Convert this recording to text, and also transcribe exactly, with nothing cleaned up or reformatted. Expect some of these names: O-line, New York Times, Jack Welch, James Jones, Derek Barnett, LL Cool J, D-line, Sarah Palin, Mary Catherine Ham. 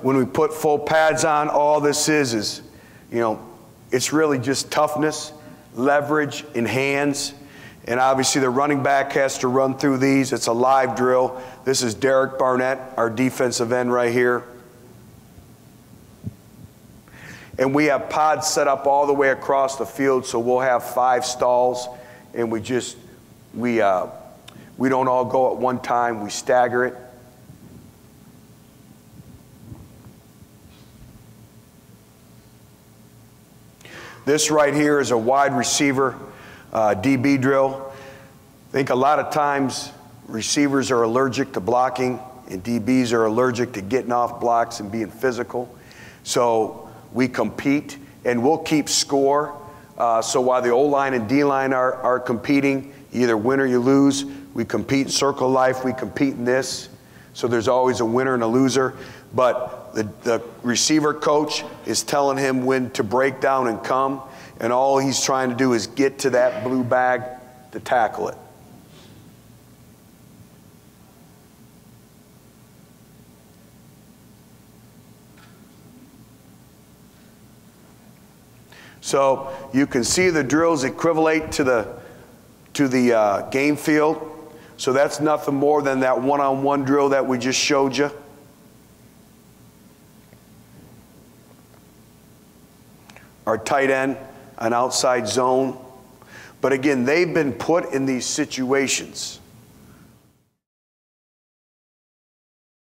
When we put full pads on, all this is is, you know, it's really just toughness, leverage, and hands. And obviously the running back has to run through these. It's a live drill. This is Derek Barnett, our defensive end right here. And we have pods set up all the way across the field, so we'll have five stalls, and we just, we, uh, we don't all go at one time. We stagger it. This right here is a wide receiver uh, D B drill. I think a lot of times receivers are allergic to blocking and D Bs are allergic to getting off blocks and being physical. So we compete and we'll keep score. Uh, so while the O-line and D-line are, are competing, you either win or you lose. We compete in circle life, we compete in this. So there's always a winner and a loser. But the, the receiver coach is telling him when to break down and come, and all he's trying to do is get to that blue bag to tackle it. So you can see the drills equivalent to the, to the uh, game field. So that's nothing more than that one-on-one drill that we just showed you. Our tight end, an outside zone. But again, they've been put in these situations.